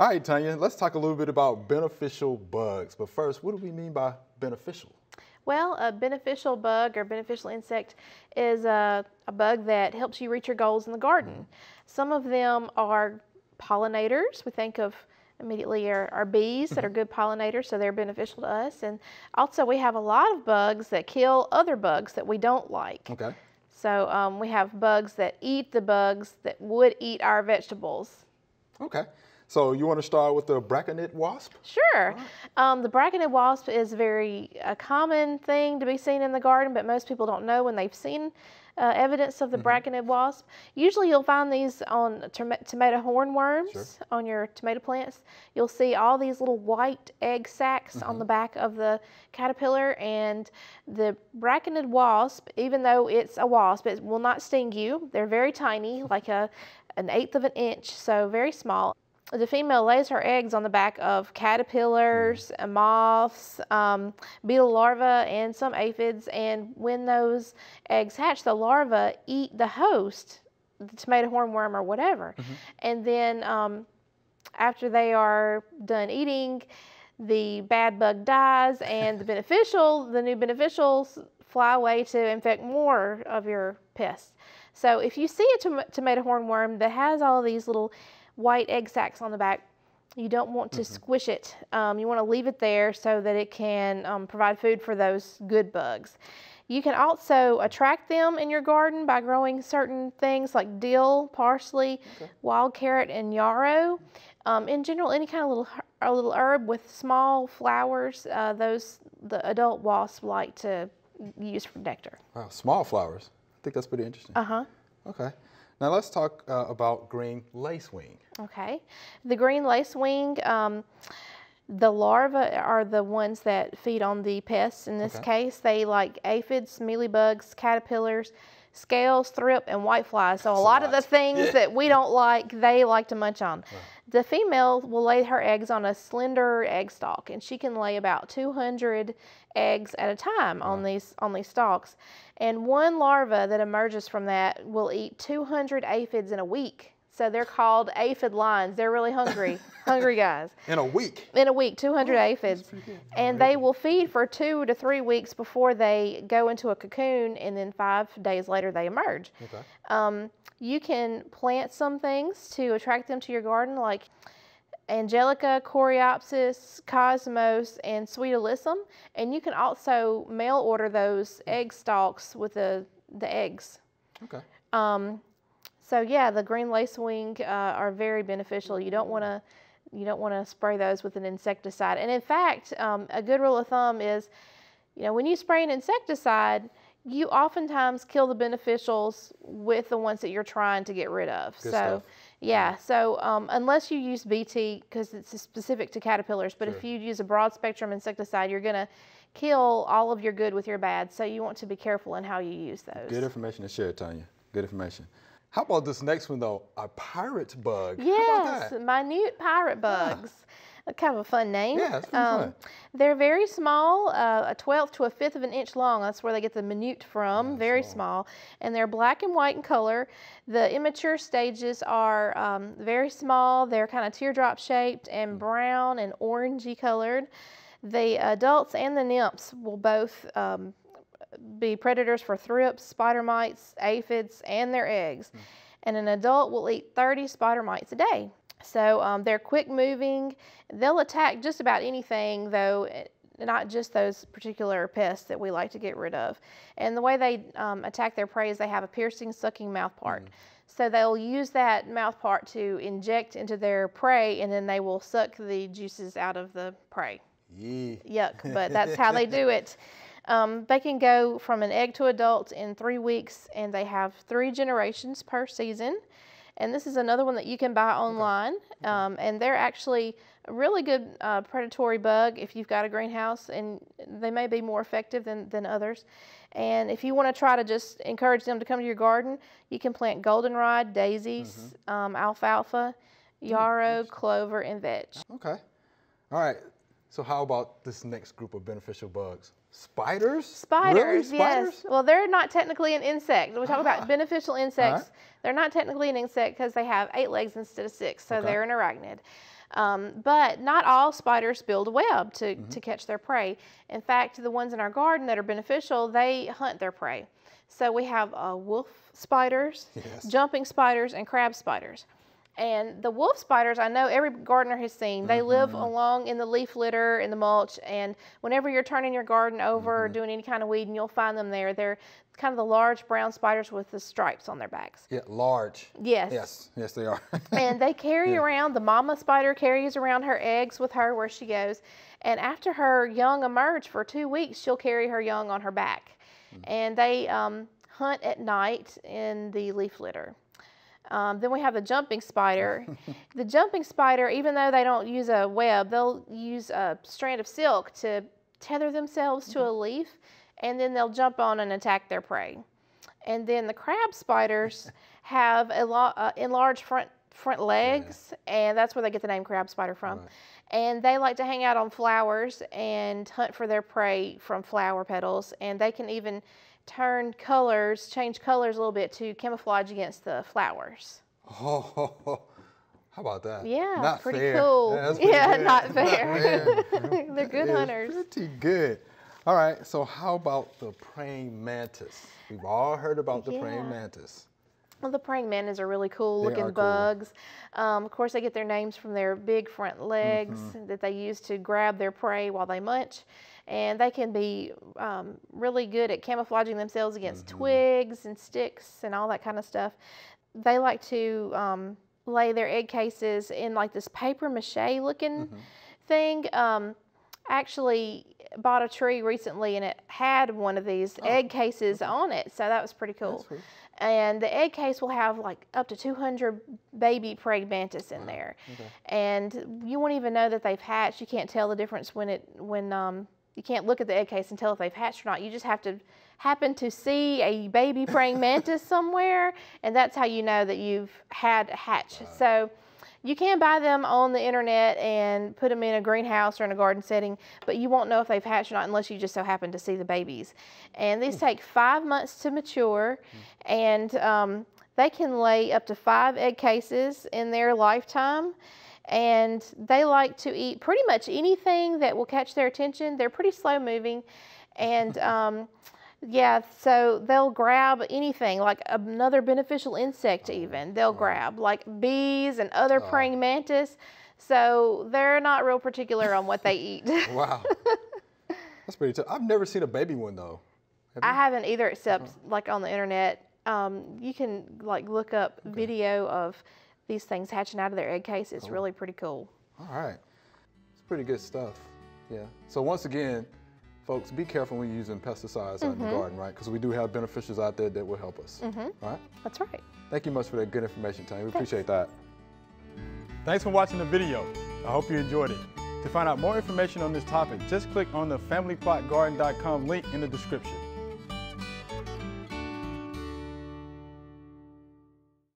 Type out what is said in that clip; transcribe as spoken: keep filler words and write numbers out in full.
All right, Tanya, let's talk a little bit about beneficial bugs. But first, what do we mean by beneficial? Well, a beneficial bug or beneficial insect is a, a bug that helps you reach your goals in the garden. Some of them are pollinators. We think of immediately are, are bees that are good pollinators, so they're beneficial to us. And also we have a lot of bugs that kill other bugs that we don't like. Okay. So um, we have bugs that eat the bugs that would eat our vegetables. Okay. So you want to start with the braconid wasp? Sure. Right. Um, the braconid wasp is very a common thing to be seen in the garden, but most people don't know when they've seen uh, evidence of the mm-hmm. braconid wasp. Usually you'll find these on tom tomato hornworms, sure. on your tomato plants. You'll see all these little white egg sacs mm-hmm. on the back of the caterpillar, and the braconid wasp, even though it's a wasp, it will not sting you. They're very tiny, like a, an eighth of an inch, so very small. The female lays her eggs on the back of caterpillars, moths, um, beetle larvae, and some aphids. And when those eggs hatch, the larvae eat the host, the tomato hornworm or whatever. Mm-hmm. And then um, after they are done eating, the bad bug dies, and the beneficial, the new beneficials fly away to infect more of your pests. So if you see a tom tomato hornworm that has all these little white egg sacs on the back, you don't want to mm-hmm. squish it. Um, you want to leave it there so that it can um, provide food for those good bugs. You can also attract them in your garden by growing certain things like dill, parsley, okay. wild carrot, and yarrow. Um, in general, any kind of little, a little herb with small flowers, uh, those the adult wasps like to use for nectar. Wow, small flowers. I think that's pretty interesting. Uh-huh. Okay. Now let's talk uh, about green lacewing. Okay. The green lacewing, um, the larvae are the ones that feed on the pests. In this okay. case, they like aphids, mealybugs, caterpillars, scales, thrip, and whiteflies. So a lot, a lot of the things yeah. that we don't like, they like to munch on. Wow. The female will lay her eggs on a slender egg stalk, and she can lay about two hundred eggs at a time wow. on these on these stalks. And one larva that emerges from that will eat two hundred aphids in a week. So they're called aphid lions. They're really hungry, hungry guys. In a week? In a week, two hundred oh, aphids. And they will feed for two to three weeks before they go into a cocoon, and then five days later they emerge. Okay. Um, you can plant some things to attract them to your garden, like Angelica, Coreopsis, Cosmos, and Sweet Alyssum. And you can also mail order those egg stalks with the, the eggs. Okay. Um, So yeah, the green lacewing uh, are very beneficial. You don't want to, you don't want to spray those with an insecticide. And in fact, um, a good rule of thumb is, you know, when you spray an insecticide, you oftentimes kill the beneficials with the ones that you're trying to get rid of. Good so, stuff. yeah. So um, unless you use B T because it's specific to caterpillars, but sure. if you use a broad spectrum insecticide, you're gonna kill all of your good with your bad. So you want to be careful in how you use those. Good information to share, Tanya. Good information. How about this next one though, a pirate bug? Yes, minute pirate bugs. Yeah. Kind of a fun name. Yeah, it's pretty um, fun. They're very small, uh, a twelfth to a fifth of an inch long. That's where they get the minute from, yeah, very small. small. And they're black and white in color. The immature stages are um, very small. They're kind of teardrop shaped and brown and orangey colored. The adults and the nymphs will both um, be predators for thrips, spider mites, aphids, and their eggs. Mm. And an adult will eat thirty spider mites a day. So um, they're quick moving. They'll attack just about anything though, not just those particular pests that we like to get rid of. And the way they um, attack their prey is they have a piercing, sucking mouth part. Mm. So they'll use that mouth part to inject into their prey, and then they will suck the juices out of the prey. Yeah. Yuck, but that's how they do it. Um, they can go from an egg to adult in three weeks, and they have three generations per season. And this is another one that you can buy online. Okay. Um, and they're actually a really good uh, predatory bug if you've got a greenhouse, and they may be more effective than, than others. And if you want to try to just encourage them to come to your garden, you can plant goldenrod, daisies, mm-hmm. um, alfalfa, yarrow, mm-hmm. clover, and vetch. Okay. All right. So how about this next group of beneficial bugs? Spiders? Spiders, really? Spiders? Yes. Well, they're not technically an insect. We talk ah. about beneficial insects. Right. They're not technically an insect because they have eight legs instead of six, so okay. they're an arachnid. Um, but not all spiders build a web to, mm-hmm. to catch their prey. In fact, the ones in our garden that are beneficial, they hunt their prey. So we have uh, wolf spiders, yes. jumping spiders, and crab spiders. And the wolf spiders, I know every gardener has seen, they mm-hmm. live along in the leaf litter and the mulch, and whenever you're turning your garden over mm-hmm. or doing any kind of weeding, you'll find them there. They're kind of the large brown spiders with the stripes on their backs. Yeah, large. Yes. Yes, yes they are. And they carry yeah. around, the mama spider carries around her eggs with her where she goes, and after her young emerge for two weeks, she'll carry her young on her back. Mm-hmm. And they um, hunt at night in the leaf litter. Um, then we have the jumping spider. The jumping spider, even though they don't use a web, they'll use a strand of silk to tether themselves to a leaf, and then they'll jump on and attack their prey. And then the crab spiders have a uh, enlarged front front legs, yeah. and that's where they get the name crab spider from. Right. And they like to hang out on flowers and hunt for their prey from flower petals, and they can even turn colors, change colors a little bit to camouflage against the flowers. Oh, oh, oh. How about that? Yeah, not pretty fair. Cool. Yeah, pretty yeah not fair. Not fair. They're good that hunters. Pretty good. All right, so how about the praying mantis? We've all heard about the yeah. praying mantis. Well, the praying mantis are really cool looking bugs. Cool. Um, of course, they get their names from their big front legs mm-hmm. that they use to grab their prey while they munch. And they can be um, really good at camouflaging themselves against mm-hmm. twigs and sticks and all that kind of stuff. They like to um, lay their egg cases in like this paper mache looking mm-hmm. thing. Um, actually bought a tree recently and it had one of these oh. egg cases okay. on it, so that was pretty cool. And the egg case will have like up to two hundred baby praying mantis in there. Okay. And you won't even know that they've hatched. You can't tell the difference when it when um you can't look at the egg case and tell if they've hatched or not. You just have to happen to see a baby praying mantis somewhere, and that's how you know that you've had a hatch. Wow. So you can buy them on the internet and put them in a greenhouse or in a garden setting, but you won't know if they've hatched or not unless you just so happen to see the babies. And these mm. take five months to mature, mm. and um, they can lay up to five egg cases in their lifetime. And they like to eat pretty much anything that will catch their attention. They're pretty slow moving, and um, yeah, so they'll grab anything, like another beneficial insect even. They'll grab like bees and other oh. praying mantis. So they're not real particular on what they eat. Wow, that's pretty tough. I've never seen a baby one though. Have I you? haven't either, except oh. like on the internet. Um, you can like look up okay. video of these things hatching out of their egg case. It's cool. really pretty cool. All right, it's pretty good stuff. Yeah. So once again, folks, be careful when you're using pesticides mm-hmm. out in the garden, right? Because we do have beneficials out there that will help us. Mm-hmm. All right. That's right. Thank you much for that good information, Tony. We Thanks. appreciate that. Thanks for watching the video. I hope you enjoyed it. To find out more information on this topic, just click on the Family Plot Garden dot com link in the description.